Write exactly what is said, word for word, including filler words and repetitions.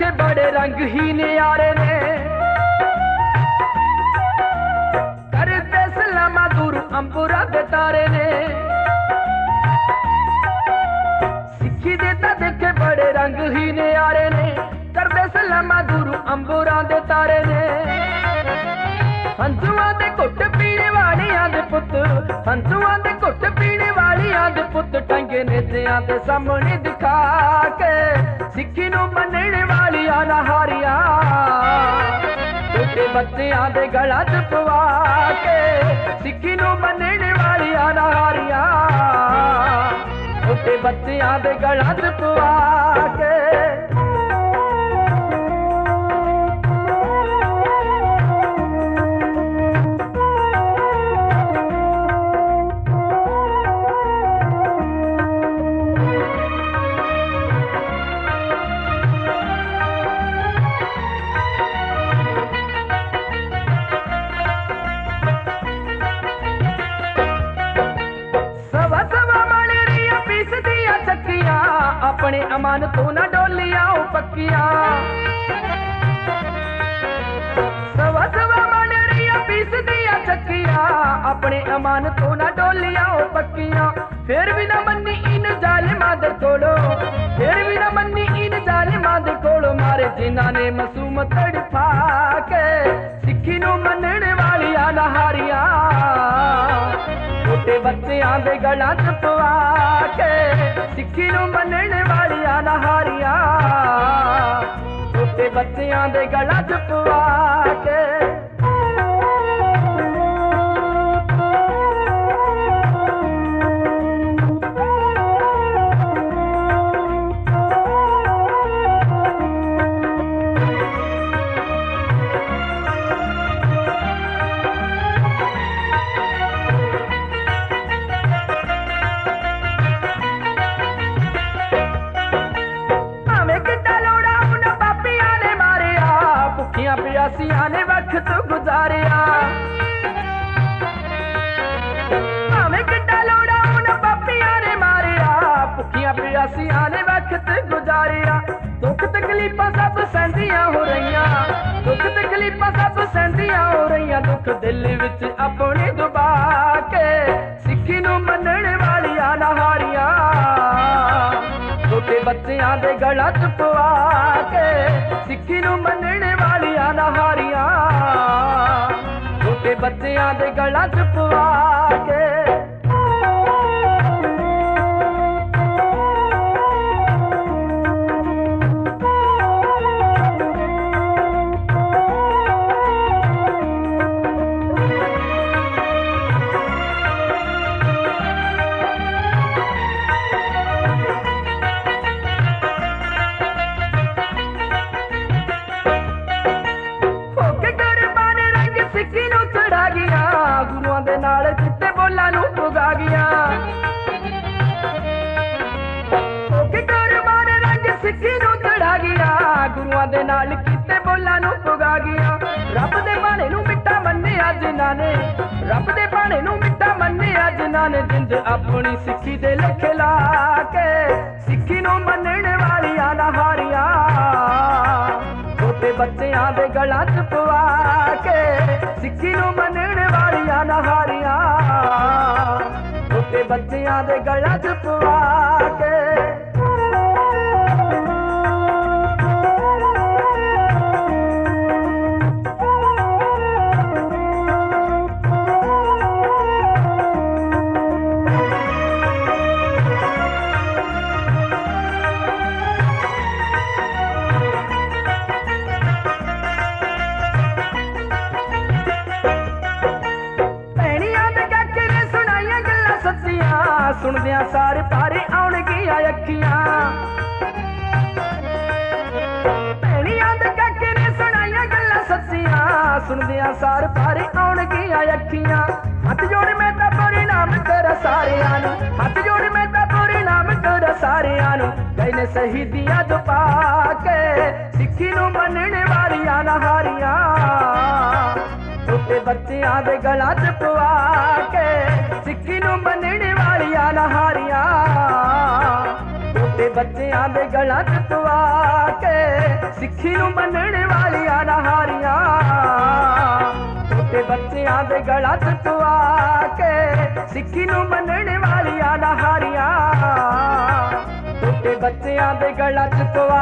रखे बड़े रंग ही न्यारे ने करते सलामा दूर अंबुरा बेतारे ने सिखी देता देखे बड़े रंग ही न्यारे ने करते सलामा दूर अंबुरा दे तारे ने हंसुआ दे घुट पीने वालियां दे पुत हंसुआ दे घुट पीने वालियां दे पुत टंगे ने दियां दे सामने दिखा के सिक्खी नू मनन वालियां ना हारियां छोटे बच्चियां दे गला च पवा के सिक्खी नू मनन वालियां ना हारियां छोटे बच्चियां दे गला च पवा के अपने अमान तू ना डोलिया पक्किया सवा सवा मन रिया पीस दिया चक्किया अपने अमान तू ना डोलिया पक्किया फिर भी ना मन्नी इन जालिमां दे कोलो फिर भी ना मन्नी इन जालिमां दे कोलो मारे जिन्हां ने मासूम तड़फा के सिक्खी नू मनन वालियां ना हारियां छोटे बच्चियां दे गलां च पवा के सिक्खी नू मनन वालियां ना हारियां छोटे बच्चियां दे गलां च पवा के प्यासियाने वक्त गुजारिया भावे किड्डा लोड़ा उन पापिया ने मारिया भुखिया प्यासियाने वक्त गुजारिया दुख तकलीफा सब सहंदिया हो रही दुख तकलीफा सब सहंदिया हो रही दुख दिल विच अपने दबा के सिक्खी नू मनन वालियां ना हारियां छोटे बच्चियां दे गला च पवा के सिक्खी नू मनन वालियां ना हारियां छोटे बच्चियां दे गला च पवा के चिट्टे बोला नू पुगा गया रंग सिक्खी नू चढ़ा गया गुरुआ दे नाल किते बोला नू पुगा गया रब दे भाणे नू मिठा मन्निया जिन्हां ने रब दे भाणे नू मिठा मन्निया जिन्हां ने जिंद अपनी सिक्खी दे लेखे ला के सिक्खी नू मनन वालियां ना हारियां छोटे बच्चियां दे गलां च पवा के सिक्खी नू मनन वालियां ना हारियां छोटे बच्चियां दे गलां च पवा के सुनदियां सारे पारे आउण गियां अखियां भैणियां दे काके ने सुनाईयां गल्लां सच्चियां सुनदियां सारे पारे आउण गियां अखियां हथ जोड़ मैं तां परिणाम तेरा सारियां नूं हथ जोड़ मैं तां परिणाम तेरा सारियां नूं गए ने शहीदियां जो पा के सिक्खी नू मनन वालियां ना हारियां छोटे बच्चियां दे गलां च पवा के सिक्खी नू मनन वालियां ना हारियां छोटे बच्चियां दे गलां च पवा के सिक्खी नूं मनण वालियां ना हारियां। छोटे बच्चियां दे गलां च पवा के सिक्खी नूं मनण वालियां ना हारियां। छोटे बच्चियां दे गलां च पवा